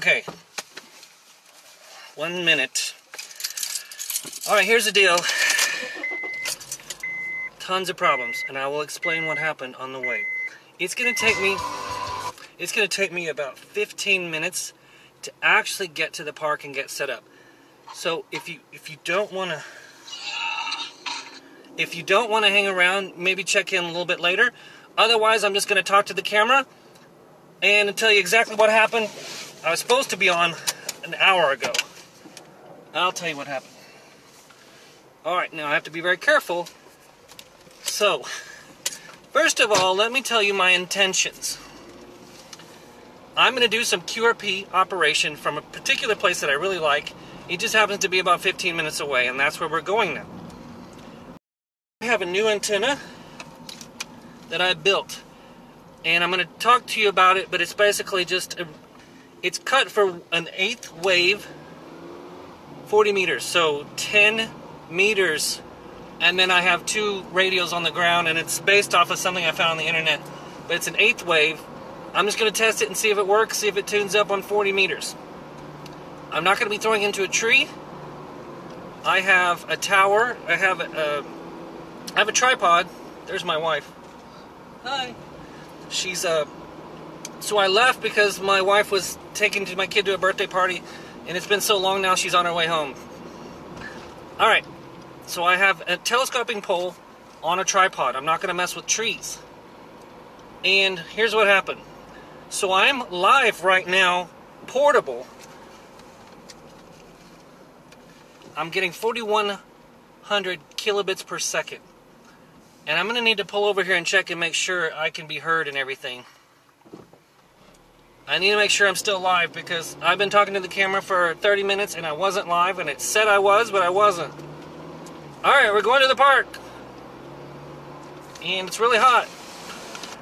Okay. 1 minute. Alright, here's the deal. Tons of problems, and I will explain what happened on the way. It's gonna take me about 15 minutes to actually get to the park and get set up. So if you don't wanna hang around, maybe check in a little bit later. Otherwise, I'm just gonna talk to the camera and tell you exactly what happened. I was supposed to be on an hour ago. I'll tell you what happened. Alright, now I have to be very careful. So, first of all, let me tell you my intentions. I'm going to do some QRP operation from a particular place that I really like. It just happens to be about 15 minutes away, and that's where we're going now. I have a new antenna that I built, and I'm going to talk to you about it, but it's basically just it's cut for an 8th wave, 40 meters, so 10 meters, and then I have 2 radios on the ground, and it's based off of something I found on the internet, but it's an 8th wave. I'm just going to test it and see if it works, see if it tunes up on 40 meters. I'm not going to be throwing into a tree. I have a tower. I have a tripod. There's my wife. Hi. So I left because my wife was taking my kid to a birthday party, and it's been so long now she's on her way home. All right. So I have a telescoping pole on a tripod. I'm not going to mess with trees. And here's what happened. So I'm live right now, portable. I'm getting 4,100 kilobits per second. And I'm going to need to pull over here and check and make sure I can be heard and everything. I need to make sure I'm still live because I've been talking to the camera for 30 minutes and I wasn't live, and it said I was, but I wasn't. Alright, we're going to the park. And it's really hot.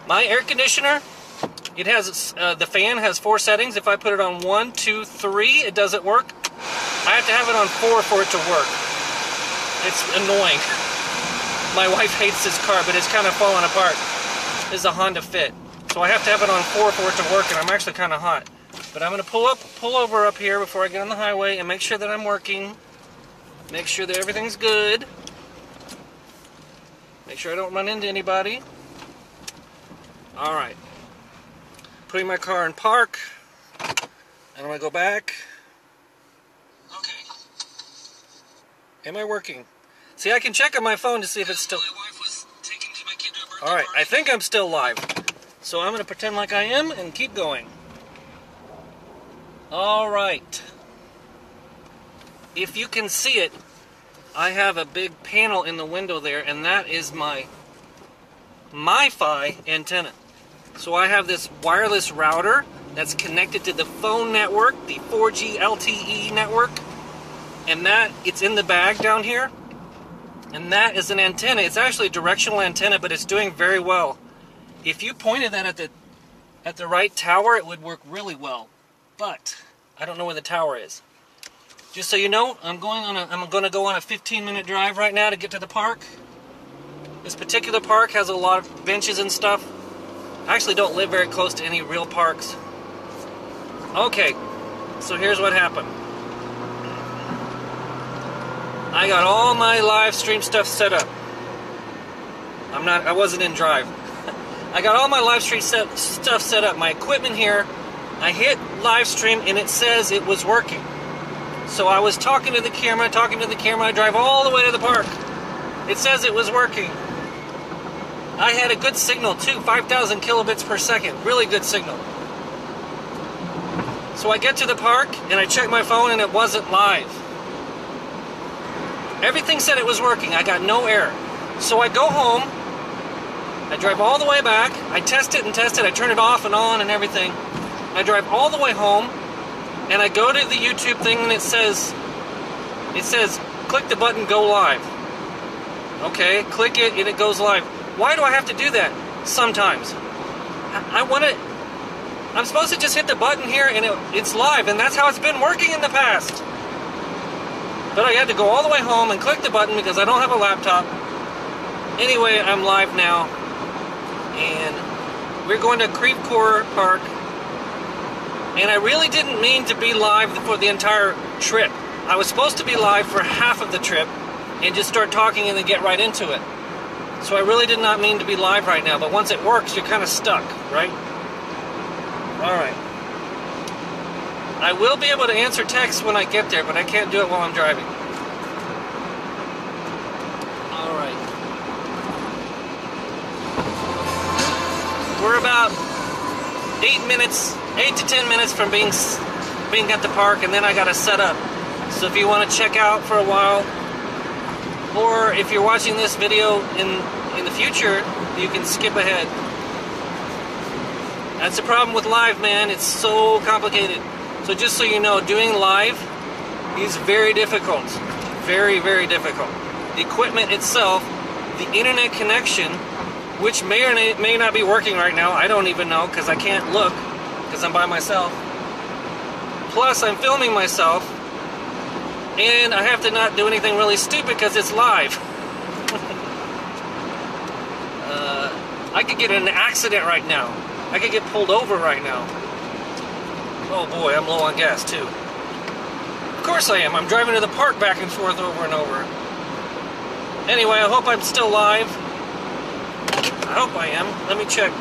My air conditioner, it has the fan has 4 settings. If I put it on 1, 2, 3, it doesn't work. I have to have it on 4 for it to work. It's annoying. My wife hates this car, but it's kind of falling apart. This is a Honda Fit. So I have to have it on 4 for it to work, and I'm actually kind of hot. But I'm going to pull over up here before I get on the highway and make sure that I'm working. Make sure that everything's good. Make sure I don't run into anybody. Alright. Putting my car in park. And I'm going to go back. Okay. Am I working? See, I can check on my phone to see if it's still... Alright, I think I'm still live. So I'm going to pretend like I am and keep going. Alright. If you can see it, I have a big panel in the window there, and that is my MiFi antenna. So I have this wireless router that's connected to the phone network, the 4G LTE network, and that, it's in the bag down here, and that is an antenna. It's actually a directional antenna, but it's doing very well. If you pointed that at the right tower, it would work really well, but I don't know where the tower is. Just so you know, I'm going to go on a 15-minute drive right now to get to the park. This particular park has a lot of benches and stuff. I actually don't live very close to any real parks. Okay, so here's what happened. I got all my live stream stuff set up. I wasn't in drive. I got all my live stream stuff set up. My equipment here. I hit live stream and it says it was working. So I was talking to the camera, I drive all the way to the park. It says it was working. I had a good signal too, 5,000 kilobits per second, really good signal. So I get to the park and I check my phone and it wasn't live. Everything said it was working, I got no error. So I go home, I drive all the way back, I test it, I turn it off and on and everything. I drive all the way home. And I go to the YouTube thing and it says click the button, go live. Okay, click it and it goes live. Why do I have to do that sometimes? I'm supposed to just hit the button here and it's live, and that's how it's been working in the past. But I had to go all the way home and click the button because I don't have a laptop. Anyway, I'm live now. And we're going to Creve Coeur Park. and I really didn't mean to be live for the entire trip. I was supposed to be live for half of the trip and just start talking and then get right into it. So I really did not mean to be live right now, but once it works, you're kind of stuck, right? All right. I will be able to answer texts when I get there, but I can't do it while I'm driving. All right. We're about 8 to 10 minutes from being at the park, and then I gotta set up. So if you want to check out for a while, or if you're watching this video in the future, you can skip ahead. That's the problem with live, man. It's so complicated. So just so you know, doing live is very difficult. Very, very difficult. The equipment itself, the internet connection, which may or may not be working right now. I don't even know because I can't look because I'm by myself. Plus, I'm filming myself. And I have to not do anything really stupid because it's live. I could get in an accident right now. I could get pulled over right now. Oh boy, I'm low on gas too. Of course I am. I'm driving to the park back and forth over and over. Anyway, I hope I'm still live. I hope I am. Let me check.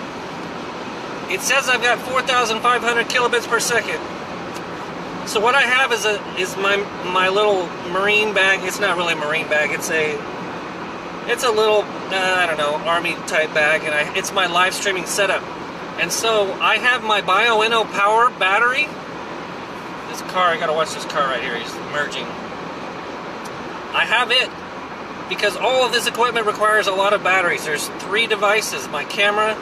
It says I've got 4,500 kilobits per second. So what I have is my little marine bag. It's not really a marine bag. It's a little I don't know, army type bag, and it's my live streaming setup. And so I have my Bioenno power battery. This car, I gotta watch this car right here. He's merging. I have it because all of this equipment requires a lot of batteries. There's 3 devices: my camera,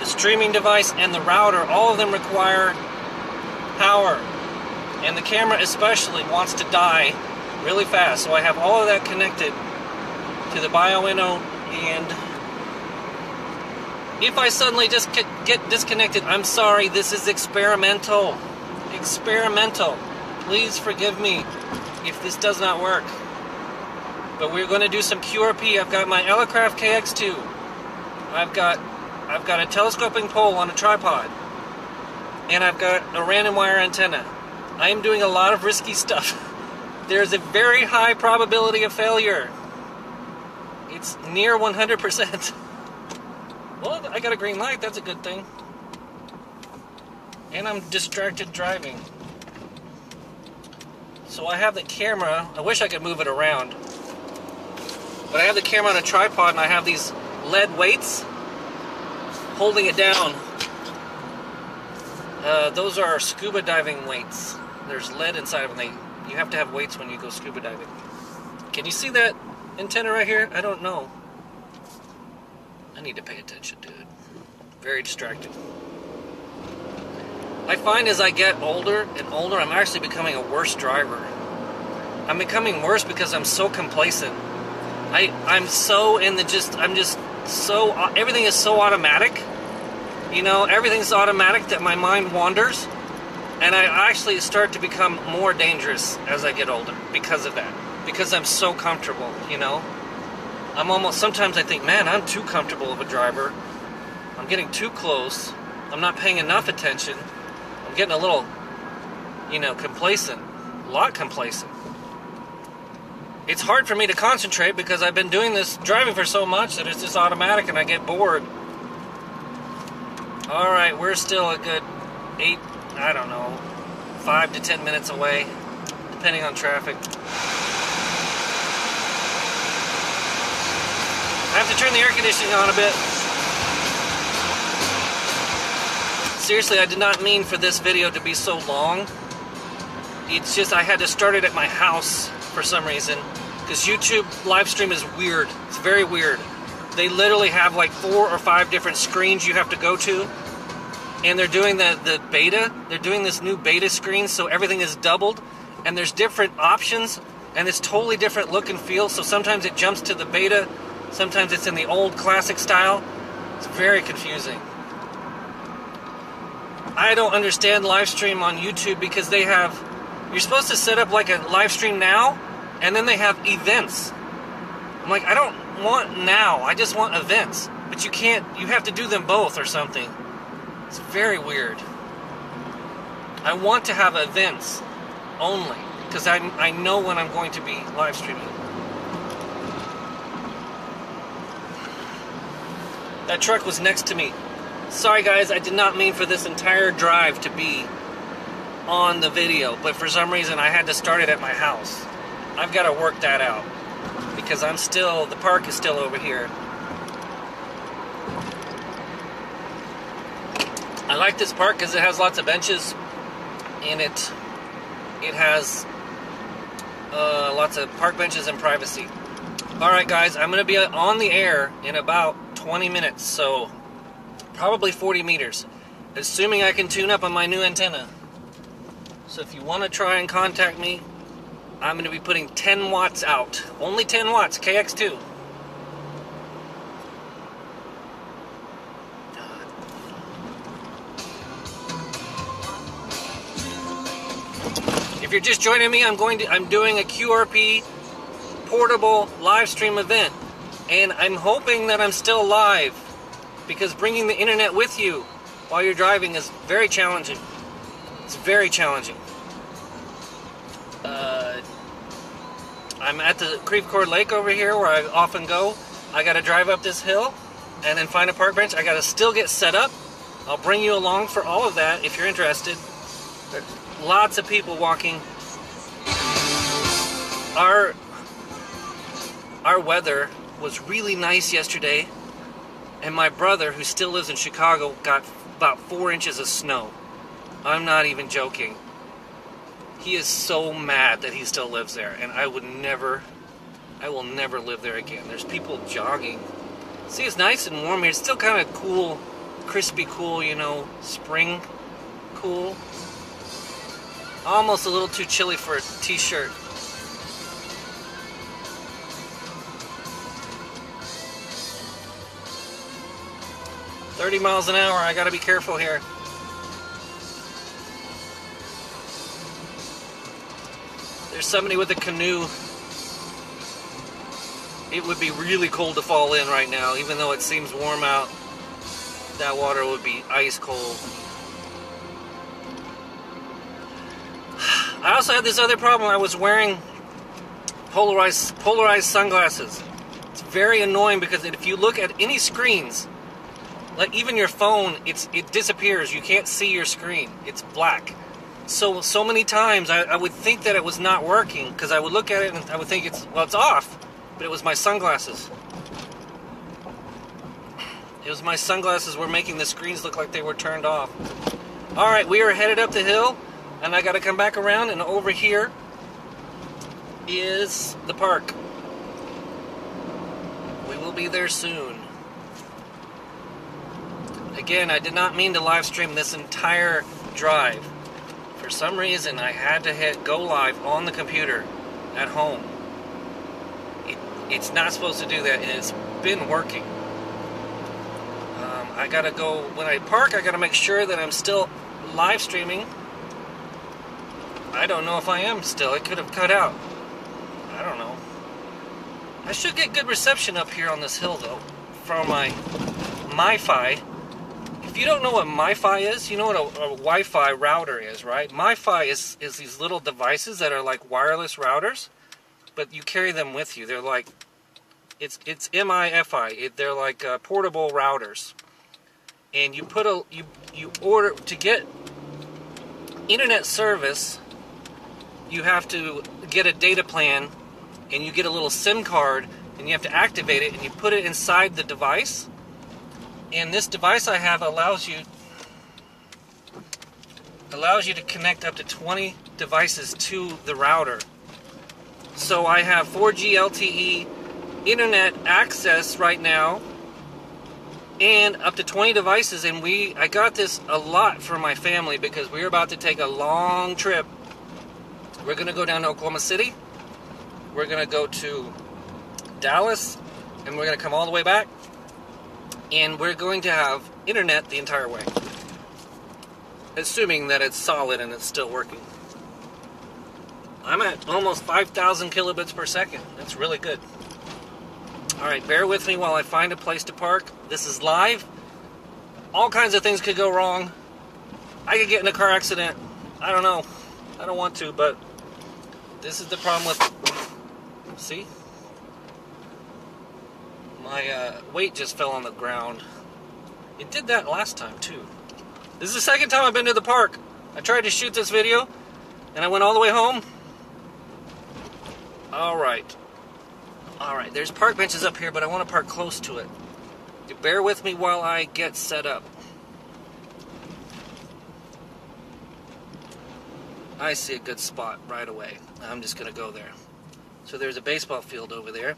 the streaming device, and the router. All of them require power. And the camera especially wants to die really fast. So I have all of that connected to the Bioenno, and if I suddenly just get disconnected, I'm sorry, this is experimental. Experimental. Please forgive me if this does not work. But we're going to do some QRP. I've got my Elecraft KX2. I've got a telescoping pole on a tripod. And I've got a random wire antenna. I am doing a lot of risky stuff. There's a very high probability of failure. It's near 100%. Well, I got a green light. That's a good thing. And I'm distracted driving. So I have the camera. I wish I could move it around. But I have the camera on a tripod, and I have these lead weights holding it down. Those are scuba diving weights. There's lead inside of them. You have to have weights when you go scuba diving. Can you see that antenna right here? I don't know. I need to pay attention, dude. Very distracted. I find as I get older and older, I'm actually becoming a worse driver. I'm becoming worse because I'm so complacent. I'm so in the everything is so automatic. You know, everything's automatic that my mind wanders, and I actually start to become more dangerous as I get older because of that. Because I'm so comfortable, you know. I'm almost, sometimes I think, man, I'm too comfortable of a driver. I'm getting too close. I'm not paying enough attention. I'm getting a little, you know, complacent. A lot complacent. It's hard for me to concentrate because I've been doing this driving for so much that it's just automatic and I get bored. Alright, we're still a good 8, I don't know, 5 to 10 minutes away, depending on traffic. I have to turn the air conditioning on a bit. Seriously, I did not mean for this video to be so long. It's just I had to start it at my house for some reason, because YouTube live stream is weird. It's very weird. They literally have like 4 or 5 different screens you have to go to. And they're doing the beta. They're doing this new beta screen, so everything is doubled. And there's different options. And it's totally different look and feel. So sometimes it jumps to the beta. Sometimes it's in the old classic style. It's very confusing. I don't understand live stream on YouTube because they have... You're supposed to set up like a live stream now. And then they have events. I'm like, I don't... want now. I just want events. But you can't, you have to do them both or something. It's very weird. I want to have events only, because I know when I'm going to be live streaming. That truck was next to me. Sorry guys, I did not mean for this entire drive to be on the video, but for some reason I had to start it at my house. I've got to work that out, because I'm still, the park is still over here. I like this park because it has lots of benches, and it has lots of park benches and privacy. Alright guys, I'm going to be on the air in about 20 minutes, so probably 40 meters, assuming I can tune up on my new antenna. So if you want to try and contact me, I'm going to be putting 10 watts out. Only 10 watts, KX2. If you're just joining me, I'm doing a QRP portable live stream event, and I'm hoping that I'm still live, because bringing the internet with you while you're driving is very challenging. It's very challenging. I'm at the Creve Coeur Lake over here where I often go. I gotta drive up this hill and then find a park bench. I gotta still get set up. I'll bring you along for all of that if you're interested. There's lots of people walking. Our weather was really nice yesterday, and my brother, who still lives in Chicago, got about 4 inches of snow. I'm not even joking. He is so mad that he still lives there, and I will never live there again. There's people jogging. See, it's nice and warm here. It's still kind of cool, crispy cool, you know, spring cool. Almost a little too chilly for a t-shirt. $30 miles an hour, I gotta be careful here. There's somebody with a canoe. It would be really cold to fall in right now, even though it seems warm out. That water would be ice cold. I also had this other problem. I was wearing polarized sunglasses. It's very annoying, because if you look at any screens, like even your phone, it disappears. You can't see your screen. It's black. So many times I would think that it was not working, because I would look at it and I would think it's off, but it was my sunglasses. It was my sunglasses were making the screens look like they were turned off. All right, we are headed up the hill. And I gotta come back around, and over here is the park. We will be there soon. Again, I did not mean to live stream this entire drive. For some reason, I had to hit go live on the computer at home. It's not supposed to do that, and it's been working. I gotta go, when I park, I gotta make sure that I'm still live streaming. I don't know if I am still. It could have cut out. I don't know. I should get good reception up here on this hill, though, from my MiFi. If you don't know what MiFi is, you know what a Wi-Fi router is, right? MiFi is these little devices that are like wireless routers, but you carry them with you. They're like, it's MiFi. They're like portable routers, and you put a you order to get internet service. You have to get a data plan, and you get a little SIM card, and you have to activate it, and you put it inside the device. And this device I have allows you to connect up to 20 devices to the router. So I have 4G LTE internet access right now, and up to 20 devices. And I got this a lot for my family, because we're about to take a long trip. We're going to go down to Oklahoma City, we're going to go to Dallas, and we're going to come all the way back, and we're going to have internet the entire way, assuming that it's solid and it's still working. I'm at almost 5,000 kilobits per second. That's really good. Alright, bear with me while I find a place to park. This is live. All kinds of things could go wrong. I could get in a car accident. I don't know. I don't want to, but this is the problem with... See? My weight just fell on the ground. It did that last time, too. This is the second time I've been to the park. I tried to shoot this video, and I went all the way home. Alright. Alright, there's park benches up here, but I want to park close to it. Bear with me while I get set up. I see a good spot right away. I'm just going to go there. So there's a baseball field over there.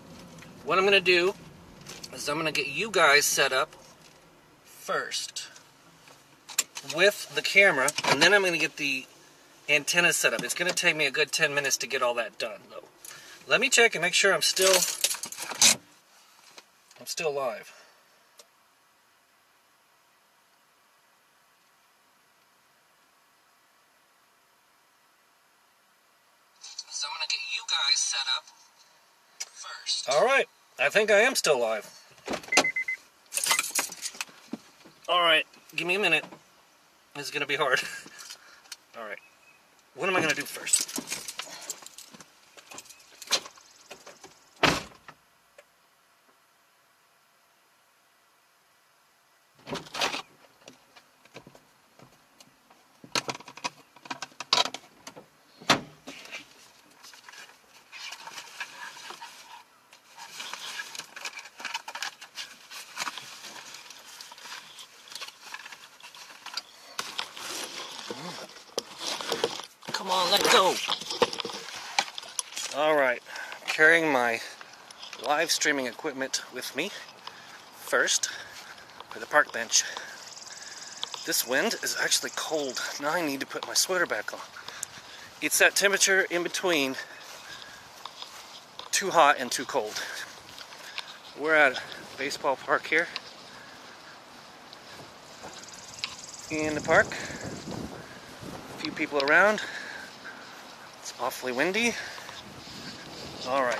What I'm going to do is I'm going to get you guys set up first with the camera, and then I'm going to get the antenna set up. It's going to take me a good 10 minutes to get all that done, though. Let me check and make sure I'm still live. So I'm going to get you guys set up first. All right. I think I am still live. All right. Give me a minute. This is going to be hard. All right. What am I going to do first? Carrying my live streaming equipment with me first for the park bench. This wind is actually cold. Now I need to put my sweater back on. It's that temperature in between too hot and too cold. We're at a baseball park here in the park. A few people around. It's awfully windy. All right.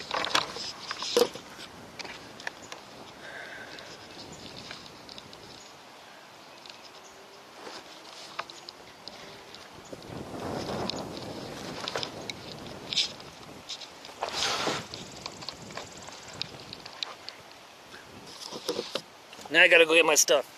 Now I gotta go get my stuff.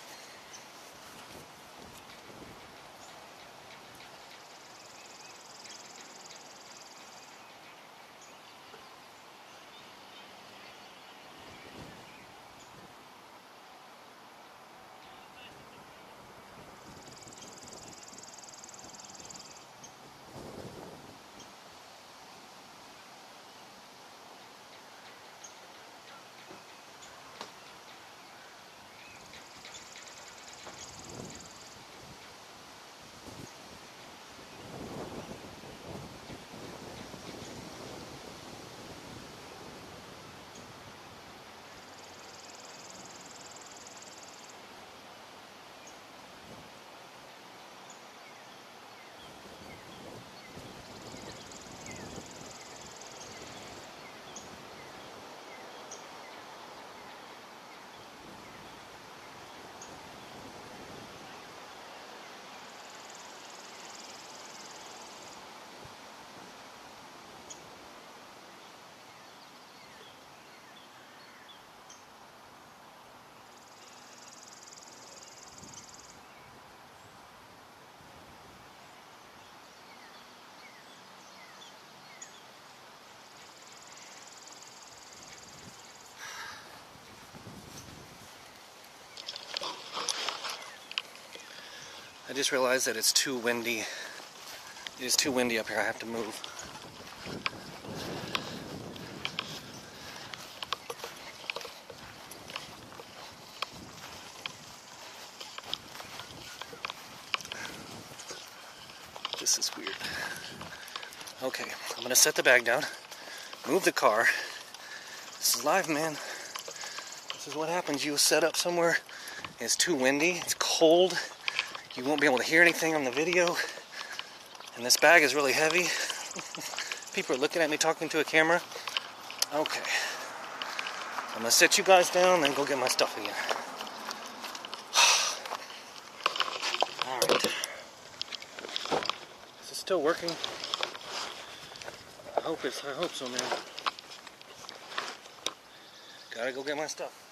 I just realized that it's too windy. It is too windy up here. I have to move. This is weird. Okay, I'm gonna set the bag down, move the car. This is live, man. This is what happens. You set up somewhere, it's too windy, it's cold. You won't be able to hear anything on the video, and this bag is really heavy. People are looking at me talking to a camera. Okay. I'm gonna sit you guys down and go get my stuff again. Alright. Is this still working. I hope so, man. Gotta go get my stuff.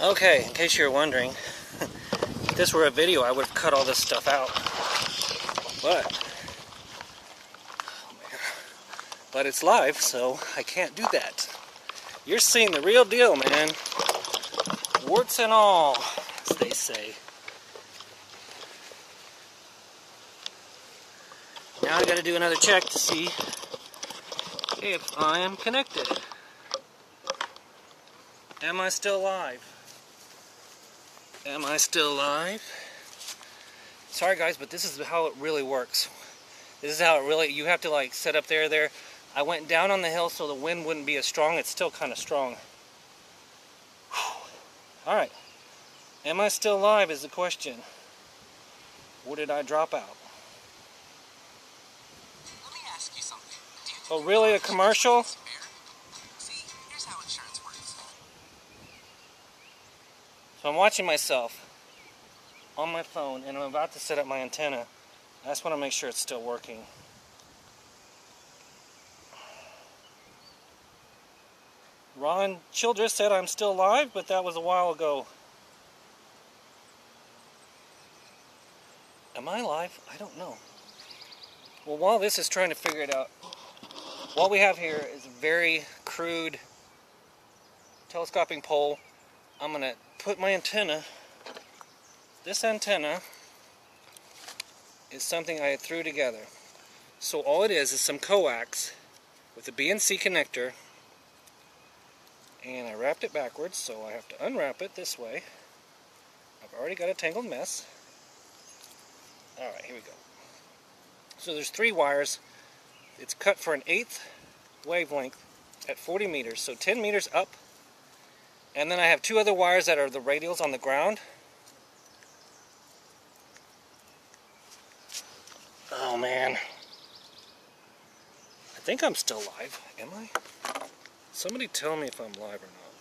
Okay, in case you're wondering, if this were a video, I would have cut all this stuff out, but it's live, so I can't do that. You're seeing the real deal, man. Warts and all, as they say. Now I gotta do another check to see if I am connected. Am I still live? Am I still live? Sorry guys, but this is how it really works. This is how it really, you have to like set up there. I went down on the hill so the wind wouldn't be as strong. It's still kind of strong. Alright. Am I still live is the question. Or did I drop out? Let me ask you something. Oh really, a commercial? So I'm watching myself on my phone and I'm about to set up my antenna. I just want to make sure it's still working. Ron Childress said I'm still live, but that was a while ago. Am I live? I don't know. Well, while this is trying to figure it out, what we have here is a very crude telescoping pole. I'm going to put my antenna. This antenna is something I threw together. So all it is some coax with a BNC connector, and I wrapped it backwards, so I have to unwrap it this way. I've already got a tangled mess. Alright, here we go. So there's three wires. It's cut for an 1/8 wavelength at 40 meters, so 10 meters up. And then I have two other wires that are the radials on the ground. Oh man. I think I'm still live. Am I? Somebody tell me if I'm live or not.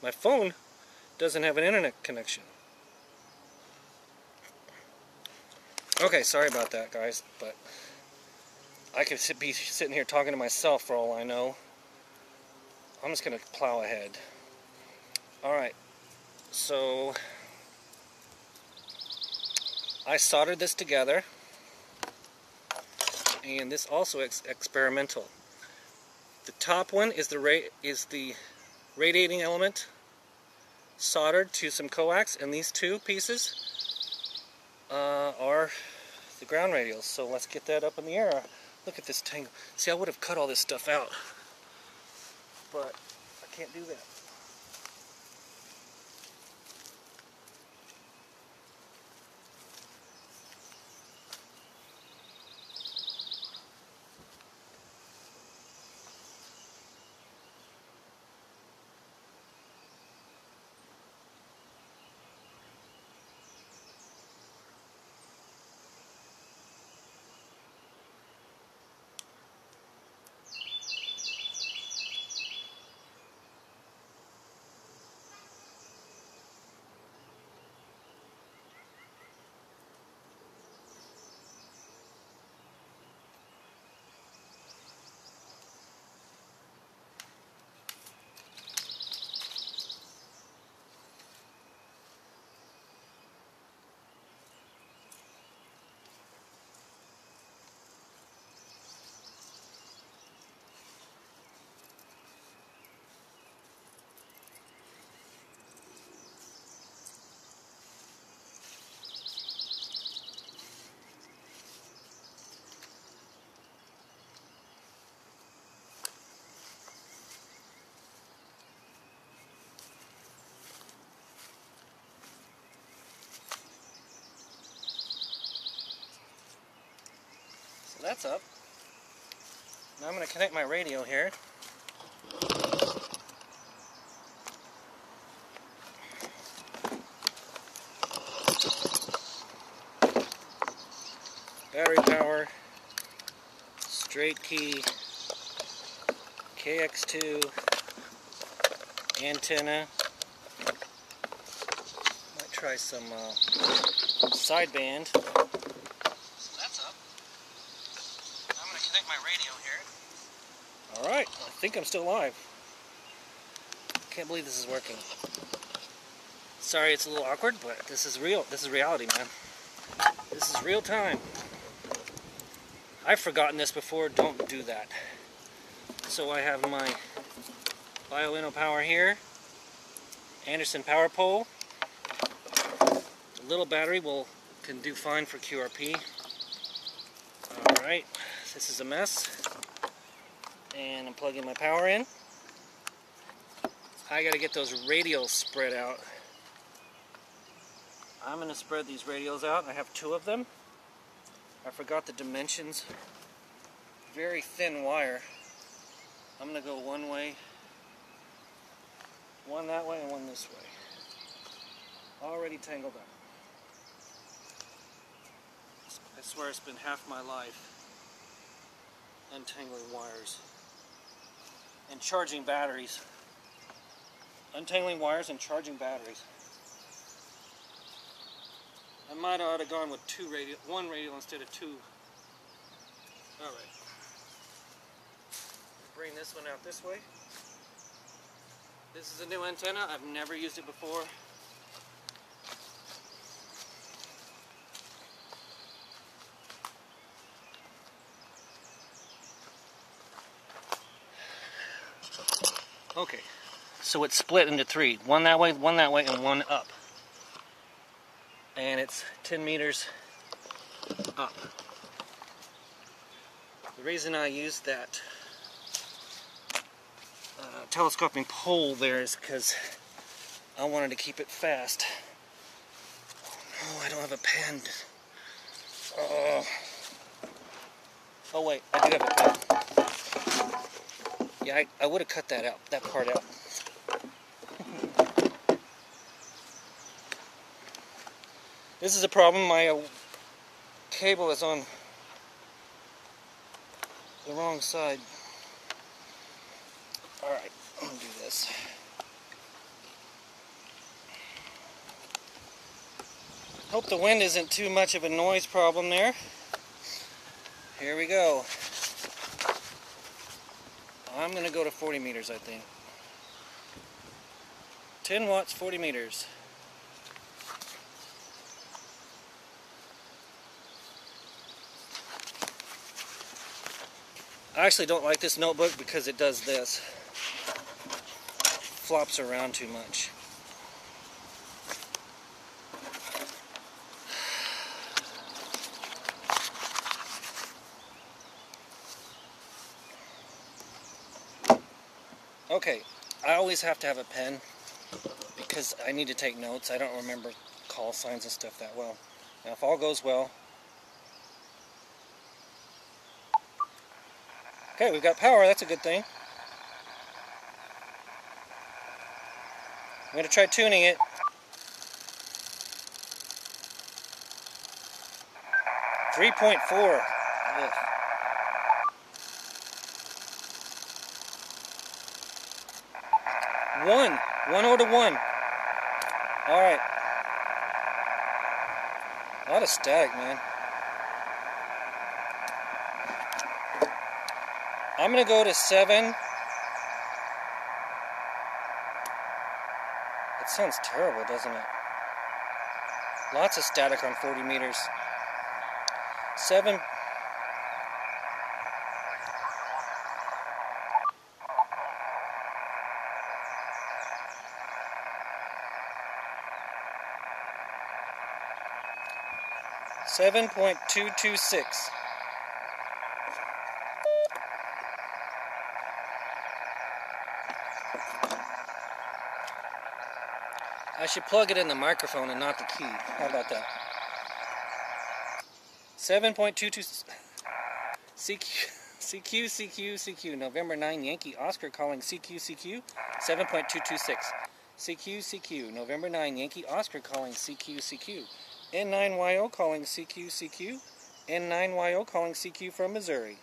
My phone doesn't have an internet connection. Okay, sorry about that guys, but I could be sitting here talking to myself for all I know. I'm just going to plow ahead. Alright, so I soldered this together, and this also is experimental. The top one is the radiating element soldered to some coax, and these two pieces are the ground radials. So let's get that up in the air. Look at this tangle. See, I would have cut all this stuff out, but I can't do that. that's up. Now I'm going to connect my radio here. Battery power, straight key, KX2, antenna. Might try some sideband. That's up. I'm going to connect my radio here. Alright, I think I'm still live. Can't believe this is working. Sorry it's a little awkward, but this is real. This is reality, man. This is real time. I've forgotten this before, don't do that. So I have my Bioenno power here, Anderson power pole, a little battery can do fine for QRP. Alright, this is a mess, and I'm plugging my power in. I gotta get those radials spread out. I'm gonna spread these radials out. I have two of them. I forgot the dimensions. Very thin wire. I'm going to go one way, one that way, and one this way. Already tangled up. I swear it's been half my life untangling wires and charging batteries. Untangling wires and charging batteries. I might have gone with one radial instead of two. All right. Bring this one out this way. This is a new antenna. I've never used it before. Okay, so it's split into three. One that way, and one up. And it's 10 meters up. The reason I used that telescoping pole there is because I wanted to keep it fast. Oh no, I don't have a pen. Oh wait, I do have a pen. Yeah, I would have cut that out, that part out. This is a problem. My cable is on the wrong side. Alright, I'm going to do this. Hope the wind isn't too much of a noise problem there. Here we go. I'm going to go to 40 meters, I think. 10 watts, 40 meters. I actually don't like this notebook because it does this. Flops around too much. Okay, I always have to have a pen because I need to take notes. I don't remember call signs and stuff that well. Now, if all goes well. Okay, we've got power, that's a good thing. I'm going to try tuning it. Ugh. One over to one. All right. A lot of static, man. I'm going to go to 7. Sounds terrible, doesn't it? Lots of static on 40 meters. 7. Seven point 226. I should plug it in the microphone and not the key. How about that? 7.22... CQ, November 9 Yankee Oscar calling CQ, 7.226. CQ, November 9 Yankee Oscar calling CQ. N9YO calling CQ. N9YO calling CQ from Missouri.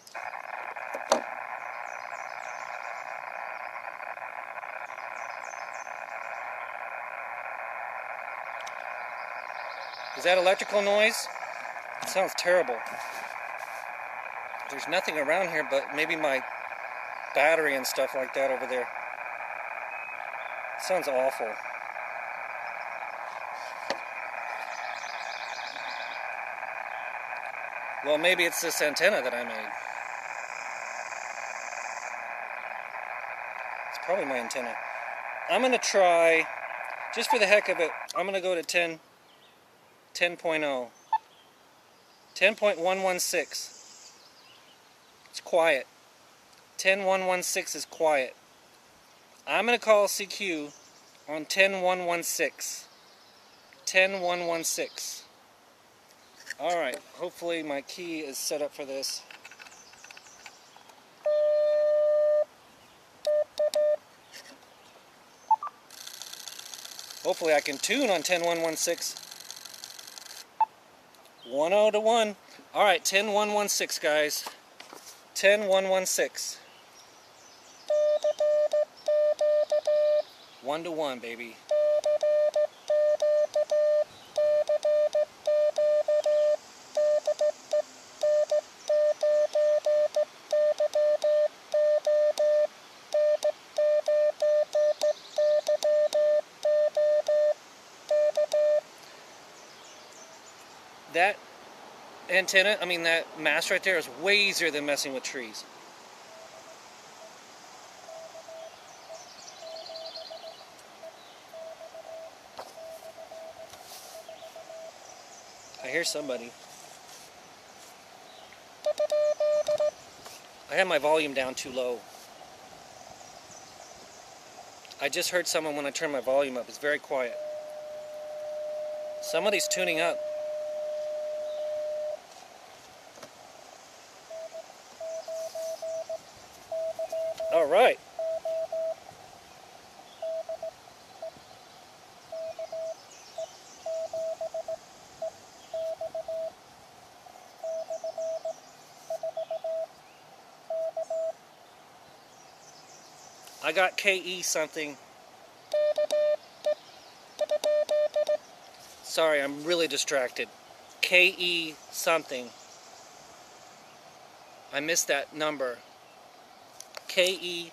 Is that electrical noise? It sounds terrible. There's nothing around here but maybe my battery and stuff like that over there. It sounds awful. Well, maybe it's this antenna that I made. It's probably my antenna. I'm going to try, just for the heck of it, I'm going to go to 10.0. 10.116. It's quiet. 10.116 is quiet. I'm going to call CQ on 10.116. 10.116. Alright, hopefully my key is set up for this. Hopefully I can tune on 10.116. 1.0 to 1. Alright, 10.116, guys. 10.116. 1 to 1, baby. That antenna, I mean that mast right there is way easier than messing with trees. I hear somebody. I had my volume down too low. I just heard someone when I turned my volume up. It's very quiet. Somebody's tuning up. Alright. I got KE something. Sorry, I'm really distracted. KE something. I missed that number. KE.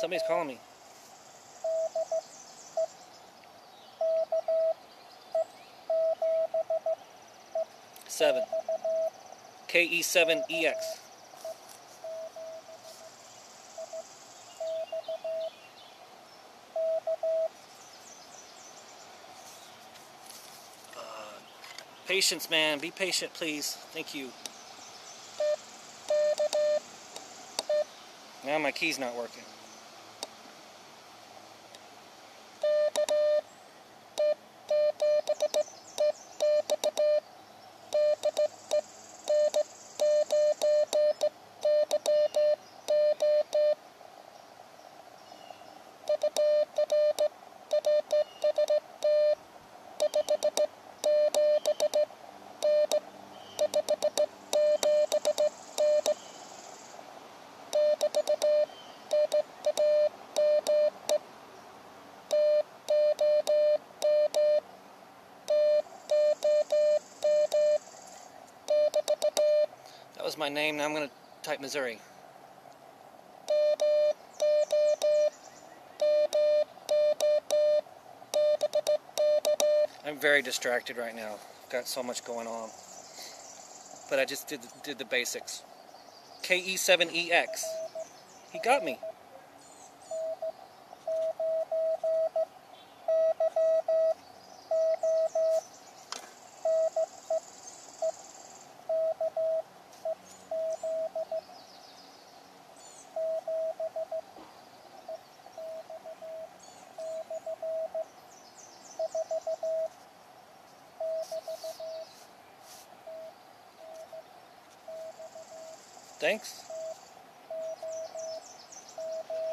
Somebody's calling me. Seven. KE7EX. Patience, man. Be patient, please. Thank you. Now my key's not working. My name, now I'm going to type Missouri. I'm very distracted right now. I've got so much going on. But I just did the basics. KE7EX. He got me. Thanks.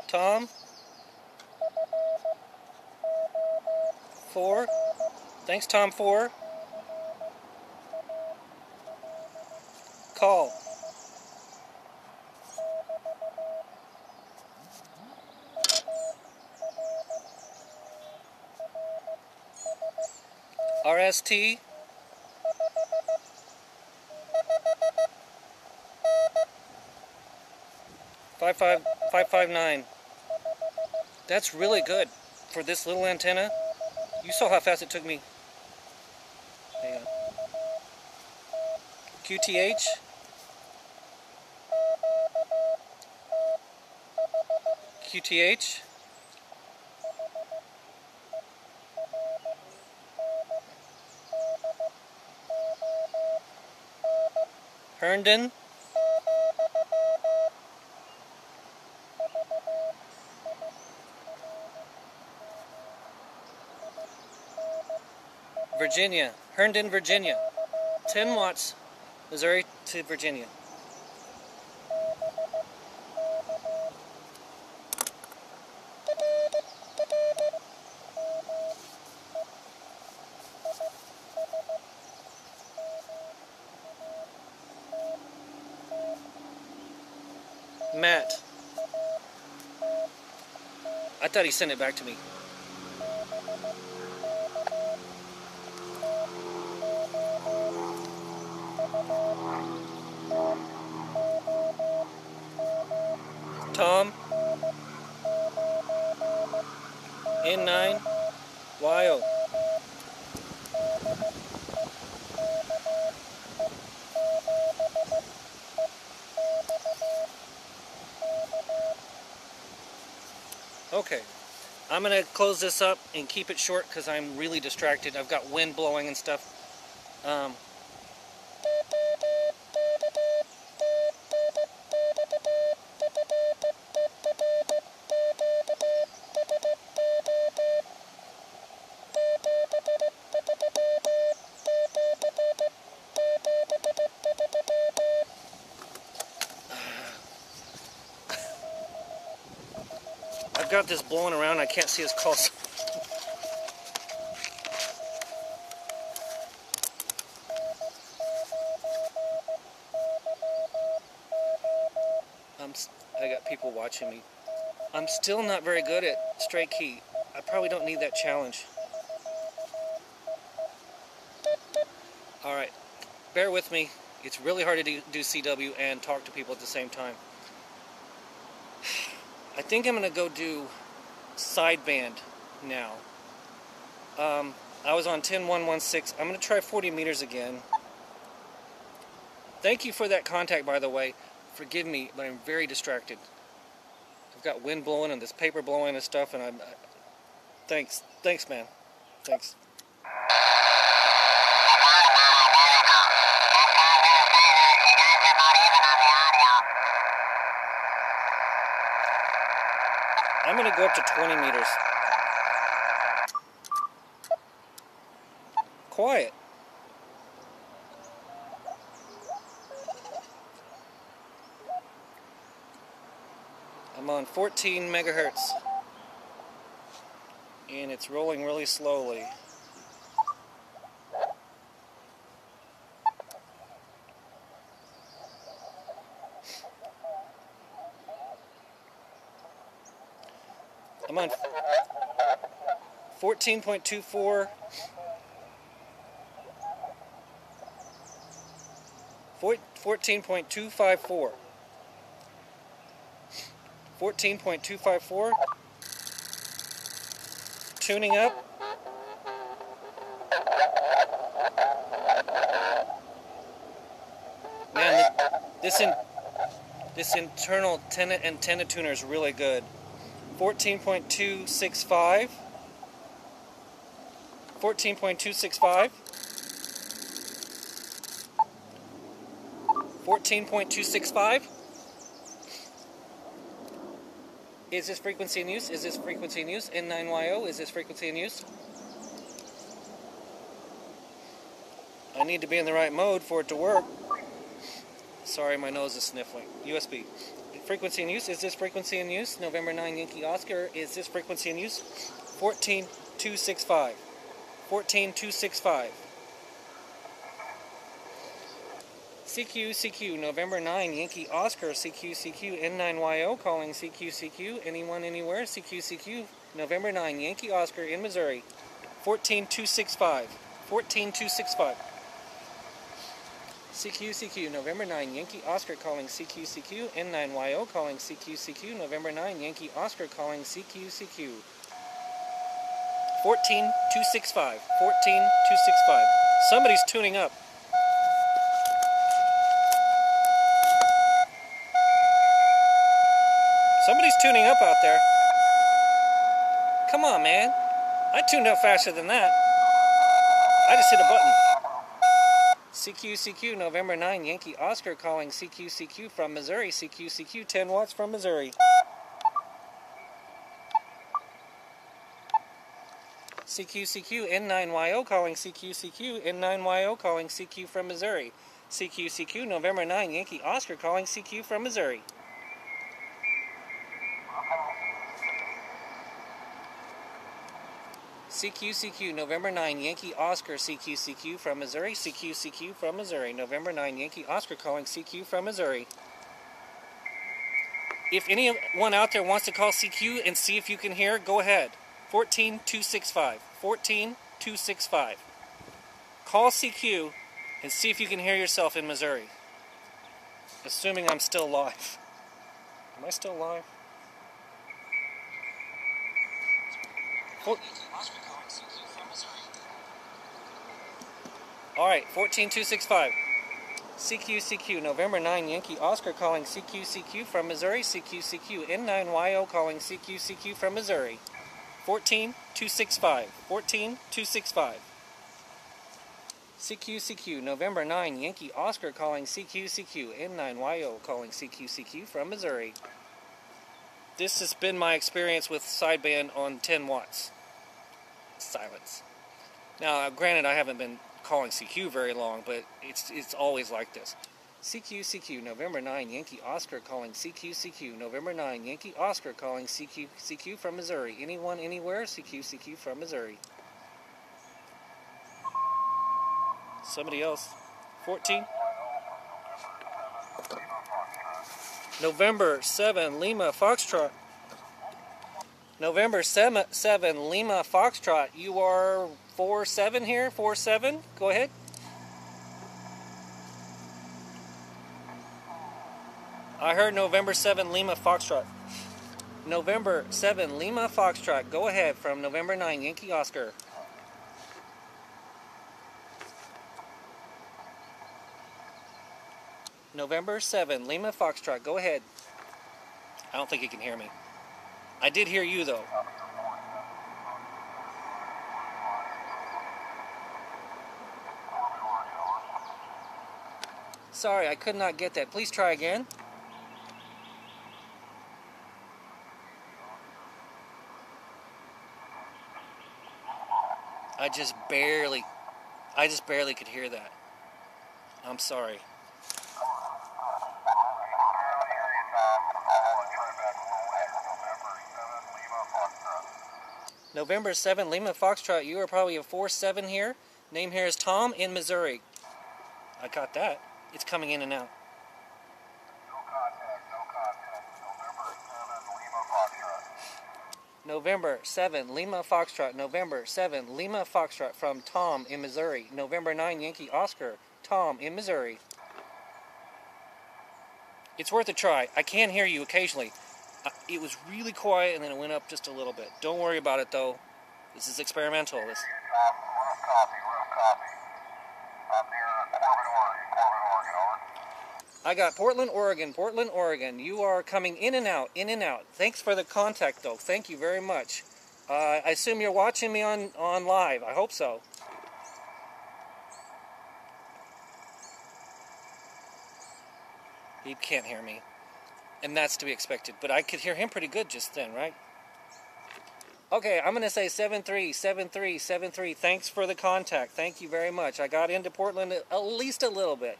Tom. 4. Thanks, Tom 4. Call. RST. Five five nine. That's really good for this little antenna. You saw how fast it took me. Hang on. QTH. QTH. Herndon. Virginia, Herndon, Virginia, 10 watts, Missouri to Virginia. Matt, I thought he sent it back to me. Tom, N9YO. Okay, I'm going to close this up and keep it short because I'm really distracted. I've got wind blowing and stuff. I've got this blowing around, I can't see his call sign. I got people watching me. I'm still not very good at straight key. I probably don't need that challenge. Alright, bear with me. It's really hard to do CW and talk to people at the same time. I think I'm going to go do sideband now. I was on 10.116. I'm going to try 40 meters again. Thank you for that contact, by the way. Forgive me, but I'm very distracted. I've got wind blowing and this paper blowing and stuff, and I'm... Thanks. Thanks, man. Thanks. I'm going to go up to 20 meters. Quiet. I'm on 14 megahertz. And it's rolling really slowly. I'm on 14.24, 14.254, 14.254, tuning up, man, this internal antenna tuner is really good. 14.265, 14.265, 14.265. Is this frequency in use? Is this frequency in use? N9YO, is this frequency in use? I need to be in the right mode for it to work. Sorry, my nose is sniffling. USB. Frequency in use. Is this frequency in use? November 9 Yankee Oscar. Is this frequency in use? 14265. 14265. CQ, November 9, Yankee Oscar, CQ, N9YO calling CQ, anyone, anywhere, CQ, November 9, Yankee Oscar in Missouri, 14265, 14265. CQ, November 9, Yankee Oscar calling CQ, N9YO calling CQ, November 9, Yankee Oscar calling CQ, 14265, 14265. Somebody's tuning up. Somebody's tuning up out there. Come on, man. I tuned up faster than that. I just hit a button. CQ, November 9, Yankee Oscar calling CQ from Missouri. CQ, 10 watts from Missouri. CQ, N9YO calling CQ, N9YO calling CQ from Missouri. CQ, November 9, Yankee Oscar calling CQ from Missouri. CQ, November 9, Yankee Oscar, CQ from Missouri, CQ from Missouri, November 9, Yankee Oscar calling CQ from Missouri. If anyone out there wants to call CQ and see if you can hear, go ahead. 14265, 14265. Call CQ and see if you can hear yourself in Missouri. Assuming I'm still live. Am I still live? Alright, 14265. CQ, November 9, Yankee Oscar calling CQ from Missouri. CQ, N9YO calling CQ from Missouri. 14265. 14265. CQ, November 9, Yankee Oscar calling CQ, N9YO calling CQ from Missouri. This has been my experience with sideband on 10 watts. Silence. Now, granted, I haven't been calling CQ very long, but it's always like this. CQ, November 9, Yankee Oscar calling CQ, November 9, Yankee Oscar calling CQ from Missouri. Anyone, anywhere, CQ from Missouri. Somebody else. 14. November 7, Lima Foxtrot. November 7, Lima Foxtrot. You are 47 here, 47. Go ahead. I heard November 7, Lima Foxtrot. November 7, Lima Foxtrot. Go ahead from November 9, Yankee Oscar. November 7, Lima Foxtrot. Go ahead. I don't think you can hear me. I did hear you, though. Sorry, I could not get that. Please try again. I just barely could hear that. I'm sorry. November 7, Lima Foxtrot, you are probably a 47 here. Name here is Tom in Missouri. I got that. It's coming in and out. No contact, no contact. November 7, Lima Foxtrot. November 7, Lima Foxtrot from Tom in Missouri. November 9, Yankee Oscar, Tom in Missouri. It's worth a try. I can hear you occasionally. It was really quiet, and then it went up just a little bit. Don't worry about it, though. This is experimental. This. I got Portland, Oregon. Portland, Oregon. You are coming in and out, in and out. Thanks for the contact, though. Thank you very much. I assume you're watching me on live. I hope so. He can't hear me. And that's to be expected. But I could hear him pretty good just then, right? Okay, I'm going to say 737373. Thanks for the contact. Thank you very much. I got into Portland at least a little bit.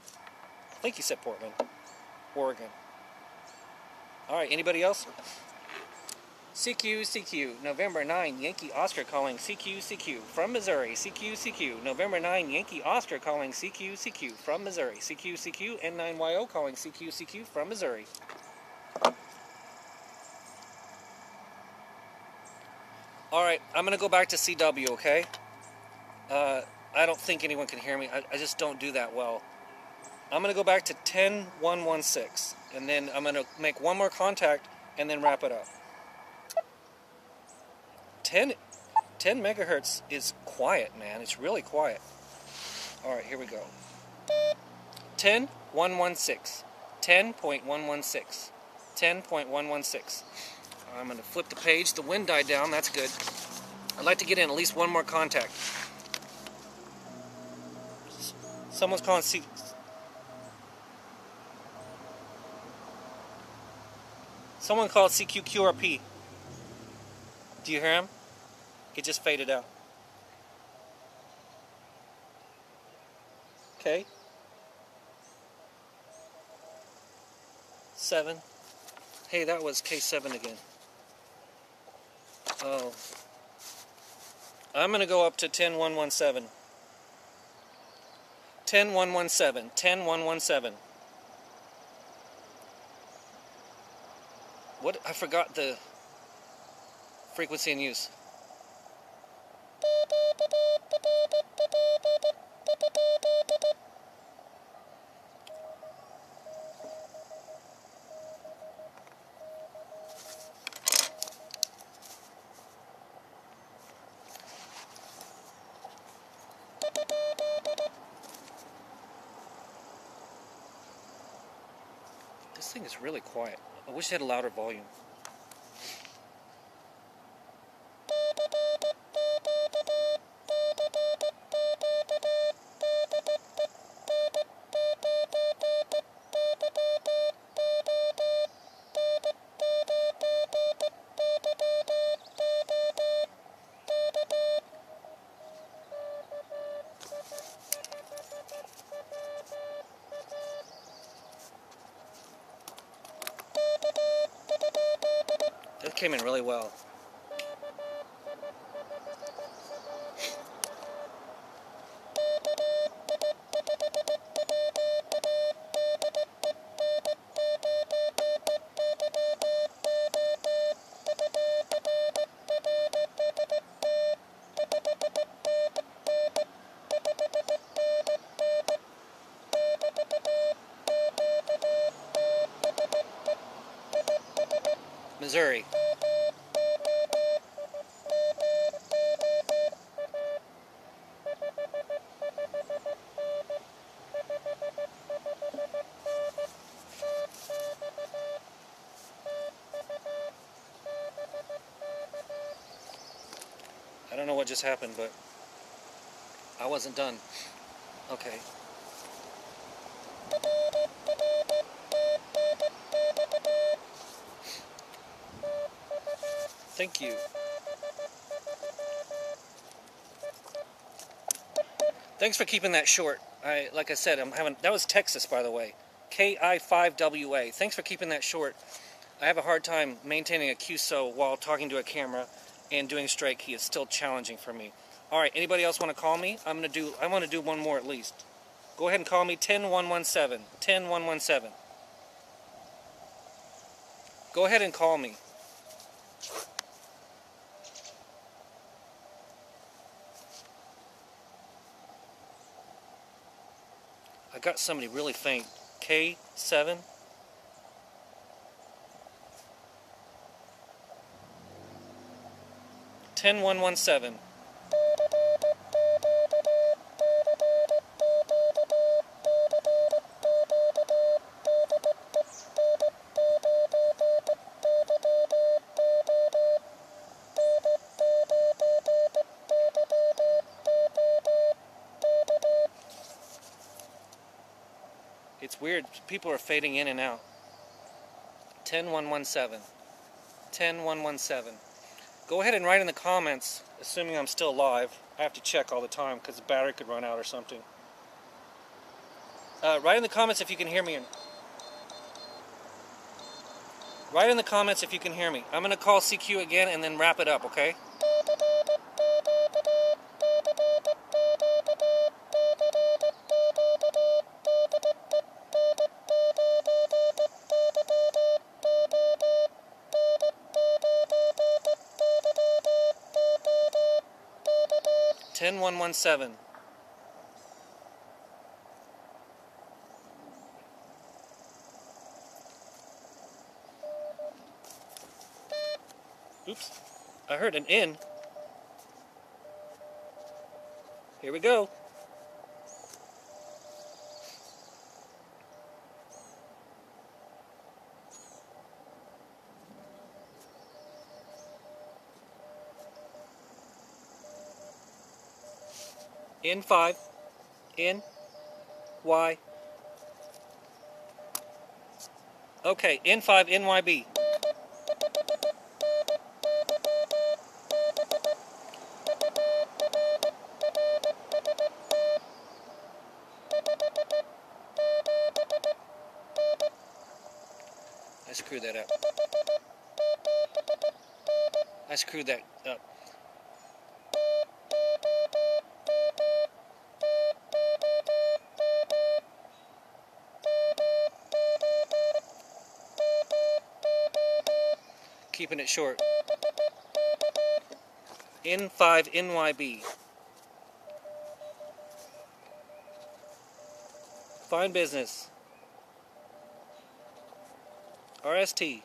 I think you said Portland. Oregon. Alright, anybody else? CQ, CQ, November 9, Yankee Oscar calling CQ, CQ, from Missouri, CQ, CQ, November 9, Yankee Oscar calling CQ, CQ, from Missouri, CQ, CQ, N9YO calling CQ, CQ, from Missouri. Alright, I'm going to go back to CW, okay? I don't think anyone can hear me, I just don't do that well. I'm going to go back to 10116, and then I'm going to make one more contact, and then wrap it up. 10 megahertz is quiet, man. It's really quiet. All right, here we go. 10116. 10.116. 10.116. I'm going to flip the page. The wind died down. That's good. I'd like to get in at least one more contact. Someone's calling C... Someone called CQQRP. Do you hear him? It just faded out. Okay. 7. Hey, that was K7 again. Oh. I'm going to go up to 10117. 10117. 10117. What? I forgot the frequency in use. This thing is really quiet. I wish it had a louder volume. Came in really well. Missouri. I don't know what just happened, but I wasn't done. Okay. Thank you. Thanks for keeping that short. Like I said, I'm having... That was Texas, by the way. KI5WA. Thanks for keeping that short. I have a hard time maintaining a QSO while talking to a camera. And doing straight key is still challenging for me. Alright, anybody else want to call me? I want to do one more at least. Go ahead and call me 10117. 10117. Go ahead and call me. I got somebody really faint. K7. N9YO. It's weird, people are fading in and out. 10117. 10117. Go ahead and write in the comments, assuming I'm still live. I have to check all the time because the battery could run out or something. Write in the comments if you can hear me. Write in the comments if you can hear me. I'm going to call CQ again and then wrap it up, okay? N117. Oops, I heard an N. Here we go. N5, N-Y. Okay, N5NYB. I screwed that up. I screwed that up. Keeping it short. N5NYB. Fine business. RST.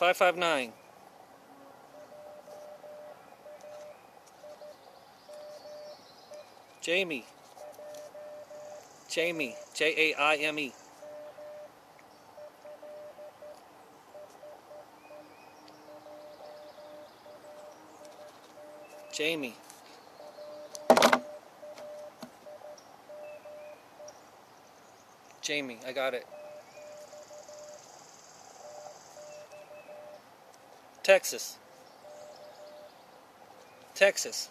.559. Jamie. Jamie. J-A-I-M-E. Jamie. Jamie, I got it. Texas. Texas.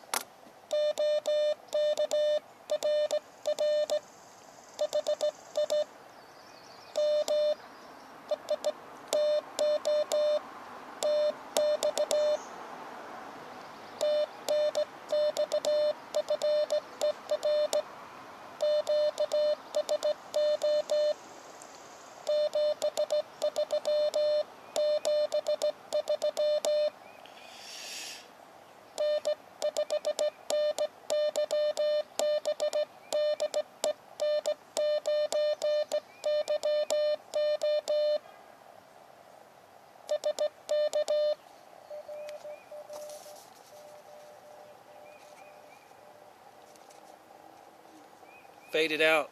Faded out.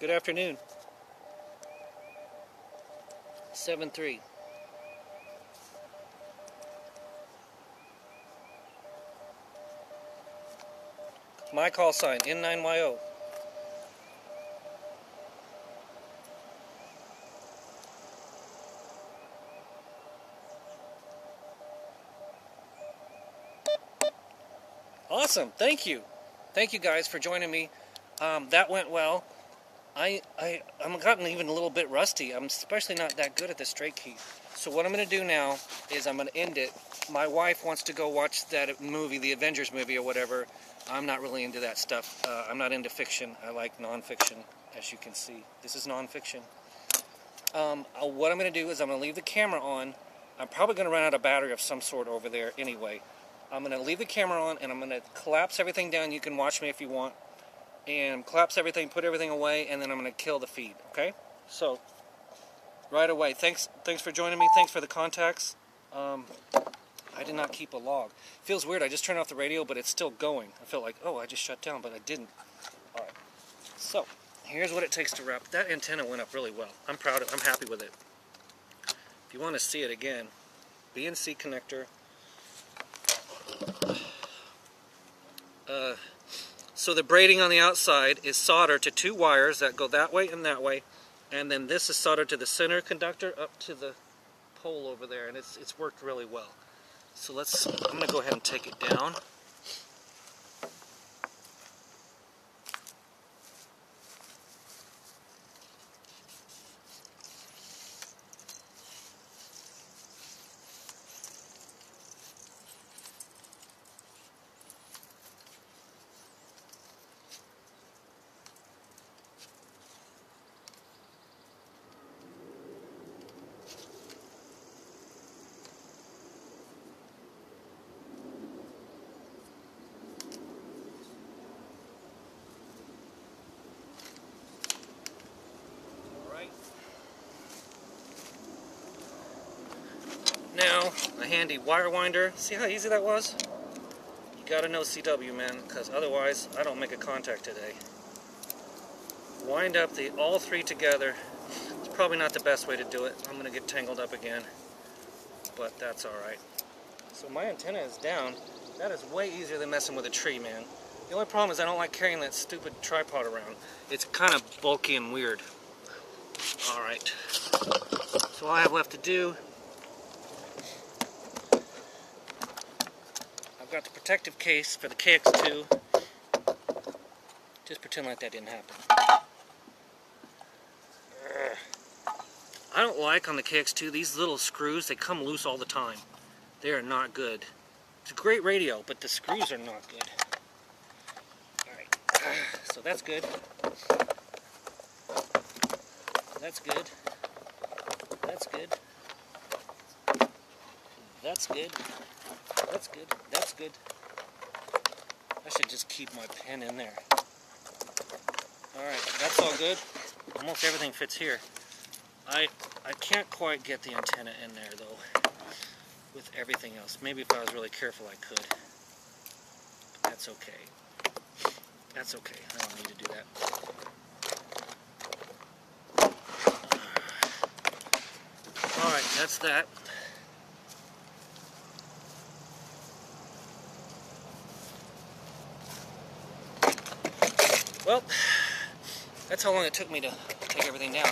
Good afternoon. 7-3. My call sign, N9YO. Awesome, thank you. Thank you guys for joining me. That went well. I'm gotten even a little bit rusty. I'm especially not that good at the straight key. So what I'm gonna do now is I'm gonna end it. My wife wants to go watch that movie, the Avengers movie or whatever. I'm not really into that stuff. I'm not into fiction. I like nonfiction, as you can see. This is nonfiction. What I'm gonna do is I'm gonna leave the camera on. I'm probably gonna run out of battery of some sort over there anyway. I'm going to leave the camera on, and I'm going to collapse everything down. You can watch me if you want. And collapse everything, put everything away, and then I'm going to kill the feed, okay? So, right away. Thanks for joining me. Thanks for the contacts. I did not keep a log. Feels weird. I just turned off the radio, but it's still going. I felt like, oh, I just shut down, but I didn't. All right. So, here's what it takes to wrap. That antenna went up really well. I'm proud of it. I'm happy with it. If you want to see it again, BNC connector. So the braiding on the outside is soldered to two wires that go that way and then this is soldered to the center conductor up to the pole over there, and it's worked really well. So let's, I'm going to go ahead and take it down. Now, a handy wire winder. See how easy that was? You gotta know CW, man, because otherwise I don't make a contact today. Wind up the all three together. It's probably not the best way to do it. I'm gonna get tangled up again, but that's alright. So my antenna is down. That is way easier than messing with a tree, man. The only problem is I don't like carrying that stupid tripod around. It's kind of bulky and weird. Alright, so all I have left to do, got the protective case for the KX2. Just pretend like that didn't happen. I don't like on the KX2 these little screws. They come loose all the time. They are not good. It's a great radio, but the screws are not good. Alright, so that's good. That's good. That's good. That's good. That's good. That's good. I should just keep my pen in there. Alright, that's all good. Almost everything fits here. I can't quite get the antenna in there, though, with everything else. Maybe if I was really careful, I could. But that's okay. That's okay. I don't need to do that. Alright, that's that. Well, that's how long it took me to take everything down.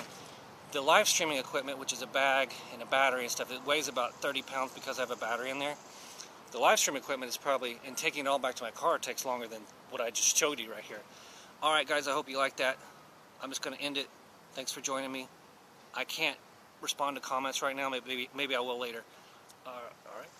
The live streaming equipment, which is a bag and a battery and stuff, it weighs about 30 pounds because I have a battery in there. The live stream equipment is probably, and taking it all back to my car takes longer than what I just showed you right here. Alright guys, I hope you liked that. I'm just going to end it. Thanks for joining me. I can't respond to comments right now. Maybe I will later. Alright.